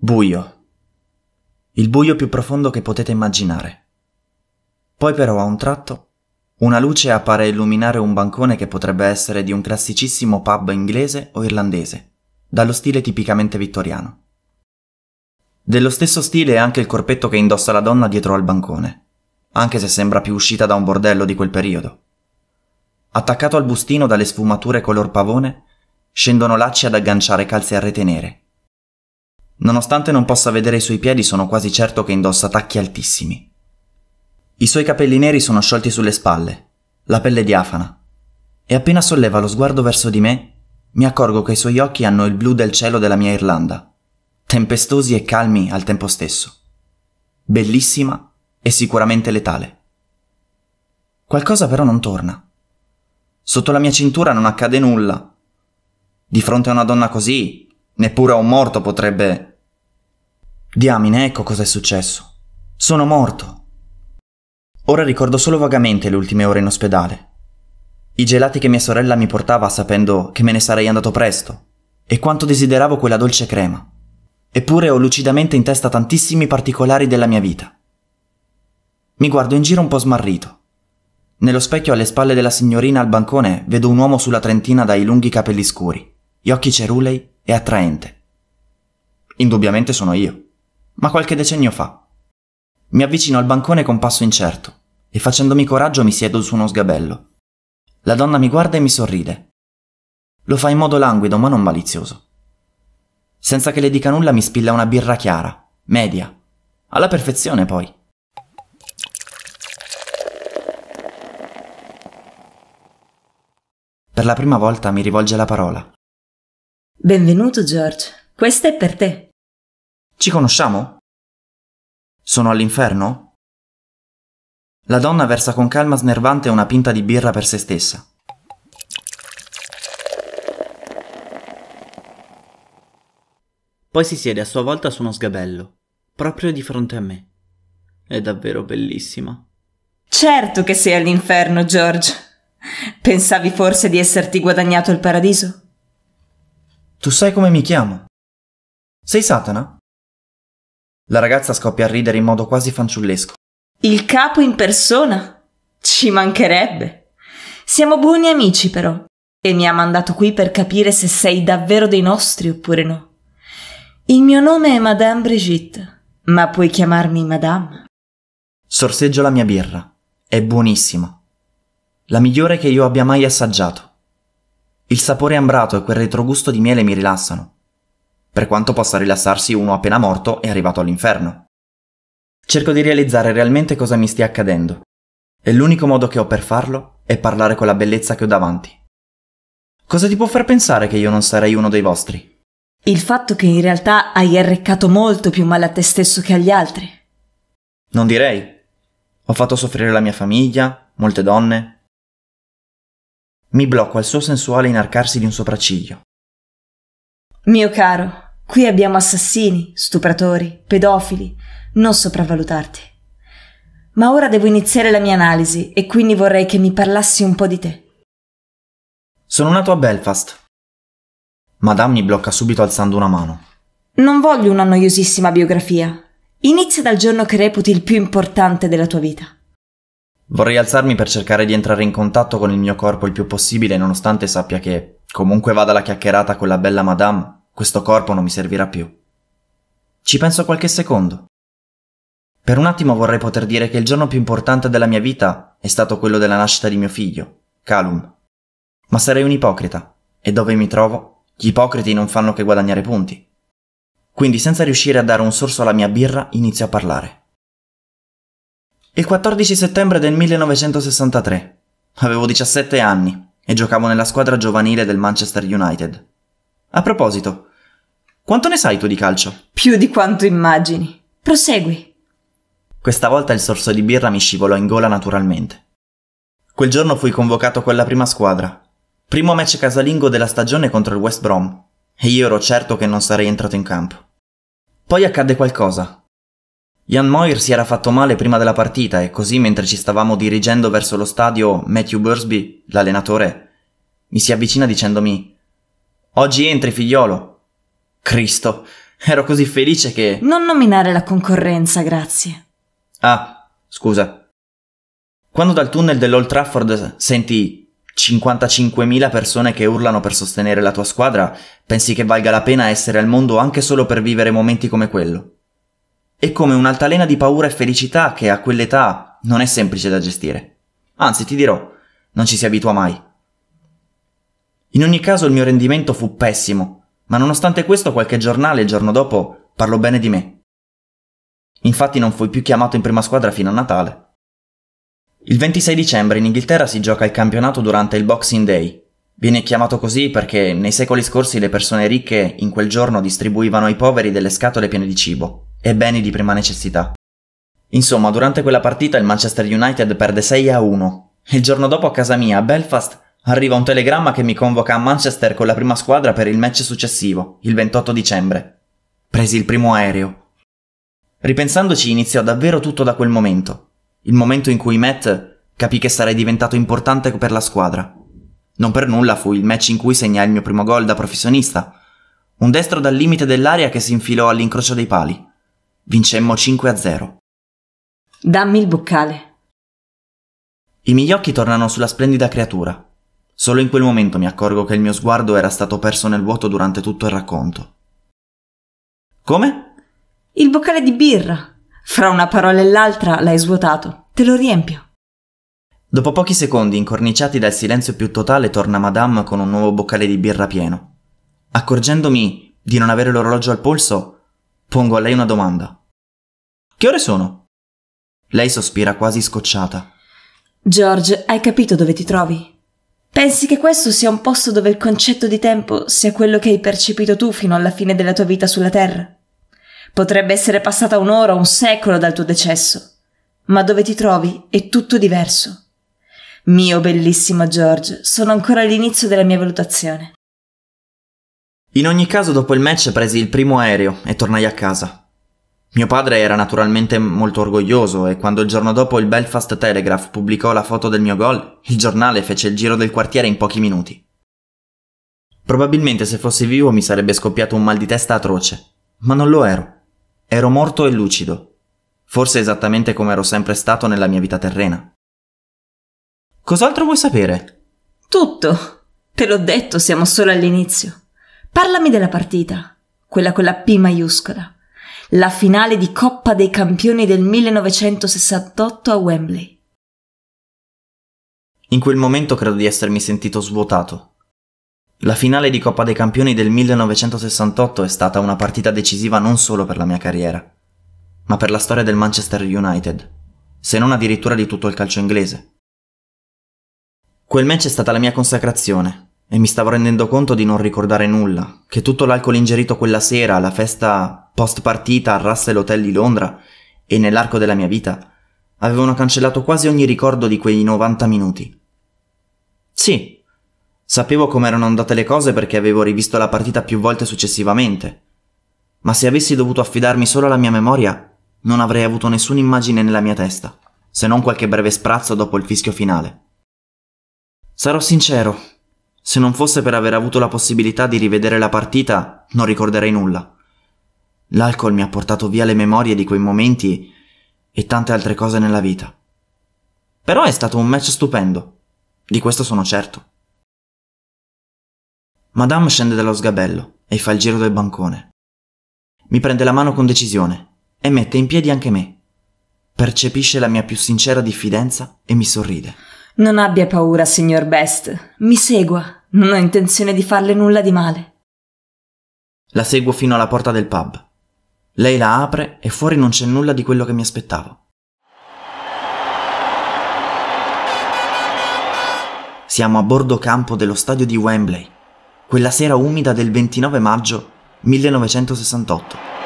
Buio. Il buio più profondo che potete immaginare. Poi però a un tratto una luce appare a illuminare un bancone che potrebbe essere di un classicissimo pub inglese o irlandese, dallo stile tipicamente vittoriano. Dello stesso stile è anche il corpetto che indossa la donna dietro al bancone, anche se sembra più uscita da un bordello di quel periodo. Attaccato al bustino dalle sfumature color pavone, scendono lacci ad agganciare calze a rete nere. Nonostante non possa vedere i suoi piedi, sono quasi certo che indossa tacchi altissimi. I suoi capelli neri sono sciolti sulle spalle, la pelle diafana, e appena solleva lo sguardo verso di me, mi accorgo che i suoi occhi hanno il blu del cielo della mia Irlanda, tempestosi e calmi al tempo stesso. Bellissima e sicuramente letale. Qualcosa però non torna. Sotto la mia cintura non accade nulla. Di fronte a una donna così, neppure a un morto potrebbe... Diamine, ecco cos'è successo. Sono morto. Ora ricordo solo vagamente le ultime ore in ospedale. I gelati che mia sorella mi portava sapendo che me ne sarei andato presto e quanto desideravo quella dolce crema. Eppure ho lucidamente in testa tantissimi particolari della mia vita. Mi guardo in giro un po' smarrito. Nello specchio alle spalle della signorina al bancone vedo un uomo sulla trentina dai lunghi capelli scuri, gli occhi cerulei e attraente. Indubbiamente sono io, ma qualche decennio fa. Mi avvicino al bancone con passo incerto e facendomi coraggio mi siedo su uno sgabello. La donna mi guarda e mi sorride. Lo fa in modo languido ma non malizioso. Senza che le dica nulla mi spilla una birra chiara, media, alla perfezione poi. Per la prima volta mi rivolge la parola. Benvenuto, George. Questa è per te. Ci conosciamo? Sono all'inferno? La donna versa con calma snervante una pinta di birra per se stessa. Poi si siede a sua volta su uno sgabello, proprio di fronte a me. È davvero bellissima. Certo che sei all'inferno, George. Pensavi forse di esserti guadagnato il paradiso? Tu sai come mi chiamo? Sei Satana? La ragazza scoppia a ridere in modo quasi fanciullesco. Il capo in persona? Ci mancherebbe. Siamo buoni amici però, e mi ha mandato qui per capire se sei davvero dei nostri oppure no. Il mio nome è Madame Brigitte, ma puoi chiamarmi Madame. Sorseggio la mia birra. È buonissima. La migliore che io abbia mai assaggiato. Il sapore ambrato e quel retrogusto di miele mi rilassano, per quanto possa rilassarsi uno appena morto e arrivato all'inferno. Cerco di realizzare realmente cosa mi stia accadendo, e l'unico modo che ho per farlo è parlare con la bellezza che ho davanti. Cosa ti può far pensare che io non sarei uno dei vostri? Il fatto che in realtà hai arreccato molto più male a te stesso che agli altri. Non direi. Ho fatto soffrire la mia famiglia, molte donne... Mi blocco al suo sensuale inarcarsi di un sopracciglio. Mio caro, qui abbiamo assassini, stupratori, pedofili, non sopravvalutarti. Ma ora devo iniziare la mia analisi e quindi vorrei che mi parlassi un po' di te. Sono nato a Belfast. Madame mi blocca subito alzando una mano. Non voglio una noiosissima biografia. Inizia dal giorno che reputi il più importante della tua vita. Vorrei alzarmi per cercare di entrare in contatto con il mio corpo il più possibile, nonostante sappia che, comunque vada la chiacchierata con la bella Madame, questo corpo non mi servirà più. Ci penso qualche secondo. Per un attimo vorrei poter dire che il giorno più importante della mia vita è stato quello della nascita di mio figlio, Calum. Ma sarei un ipocrita, e dove mi trovo, gli ipocriti non fanno che guadagnare punti. Quindi, senza riuscire a dare un sorso alla mia birra, inizio a parlare. Il 14 settembre del 1963. Avevo 17 anni e giocavo nella squadra giovanile del Manchester United. A proposito, quanto ne sai tu di calcio? Più di quanto immagini. Prosegui. Questa volta il sorso di birra mi scivolò in gola naturalmente. Quel giorno fui convocato con la prima squadra. Primo match casalingo della stagione contro il West Brom e io ero certo che non sarei entrato in campo. Poi accadde qualcosa. Jan Moir si era fatto male prima della partita e così mentre ci stavamo dirigendo verso lo stadio, Matthew Bursby, l'allenatore, mi si avvicina dicendomi «Oggi entri, figliolo!» Cristo, Ero così felice che... Non nominare la concorrenza, grazie. Ah, scusa. Quando dal tunnel dell'Old Trafford senti 55.000 persone che urlano per sostenere la tua squadra, pensi che valga la pena essere al mondo anche solo per vivere momenti come quello. È come un'altalena di paura e felicità che a quell'età non è semplice da gestire. Anzi, ti dirò, non ci si abitua mai. In ogni caso il mio rendimento fu pessimo, ma nonostante questo qualche giornale il giorno dopo parlò bene di me. Infatti non fui più chiamato in prima squadra fino a Natale. Il 26 dicembre in Inghilterra si gioca il campionato durante il Boxing Day. Viene chiamato così perché nei secoli scorsi le persone ricche in quel giorno distribuivano ai poveri delle scatole piene di cibo e beni di prima necessità. Insomma, durante quella partita il Manchester United perde 6-1. Il giorno dopo a casa mia, a Belfast, arriva un telegramma che mi convoca a Manchester con la prima squadra per il match successivo, il 28 dicembre. Presi il primo aereo. Ripensandoci iniziò davvero tutto da quel momento. Il momento in cui Matt capì che sarei diventato importante per la squadra. Non per nulla fu il match in cui segnai il mio primo gol da professionista. Un destro dal limite dell'area che si infilò all'incrocio dei pali. Vincemmo 5-0. Dammi il boccale. I miei occhi tornano sulla splendida creatura. Solo in quel momento mi accorgo che il mio sguardo era stato perso nel vuoto durante tutto il racconto. Come? Il boccale di birra. Fra una parola e l'altra l'hai svuotato. Te lo riempio. Dopo pochi secondi, incorniciati dal silenzio più totale, torna Madame con un nuovo boccale di birra pieno. Accorgendomi di non avere l'orologio al polso, pongo a lei una domanda. Che ore sono? Lei sospira quasi scocciata. George, hai capito dove ti trovi? Pensi che questo sia un posto dove il concetto di tempo sia quello che hai percepito tu fino alla fine della tua vita sulla Terra? Potrebbe essere passata un'ora o un secolo dal tuo decesso, ma dove ti trovi è tutto diverso. Mio bellissimo George, sono ancora all'inizio della mia valutazione. In ogni caso, dopo il match presi il primo aereo e tornai a casa. Mio padre era naturalmente molto orgoglioso e quando il giorno dopo il Belfast Telegraph pubblicò la foto del mio gol, il giornale fece il giro del quartiere in pochi minuti. Probabilmente se fossi vivo mi sarebbe scoppiato un mal di testa atroce, ma non lo ero. Ero morto e lucido, forse esattamente come ero sempre stato nella mia vita terrena. Cos'altro vuoi sapere? Tutto! Te l'ho detto, siamo solo all'inizio. Parlami della partita, quella con la P maiuscola. La finale di Coppa dei Campioni del 1968 a Wembley. In quel momento credo di essermi sentito svuotato. La finale di Coppa dei Campioni del 1968 è stata una partita decisiva non solo per la mia carriera, ma per la storia del Manchester United, se non addirittura di tutto il calcio inglese. Quel match è stata la mia consacrazione e mi stavo rendendo conto di non ricordare nulla, che tutto l'alcol ingerito quella sera alla festa post partita al Russell Hotel di Londra e nell'arco della mia vita avevano cancellato quasi ogni ricordo di quei 90 minuti. Sì, sapevo come erano andate le cose perché avevo rivisto la partita più volte successivamente, ma se avessi dovuto affidarmi solo alla mia memoria non avrei avuto nessuna immagine nella mia testa, se non qualche breve sprazzo dopo il fischio finale. Sarò sincero, se non fosse per aver avuto la possibilità di rivedere la partita non ricorderei nulla. L'alcol mi ha portato via le memorie di quei momenti e tante altre cose nella vita. Però è stato un match stupendo, di questo sono certo. Madame scende dallo sgabello e fa il giro del bancone. Mi prende la mano con decisione e mette in piedi anche me. Percepisce la mia più sincera diffidenza e mi sorride. Non abbia paura, signor Best. Mi segua, non ho intenzione di farle nulla di male. La seguo fino alla porta del pub. Lei la apre e fuori non c'è nulla di quello che mi aspettavo. Siamo a bordo campo dello stadio di Wembley, quella sera umida del 29 maggio 1968.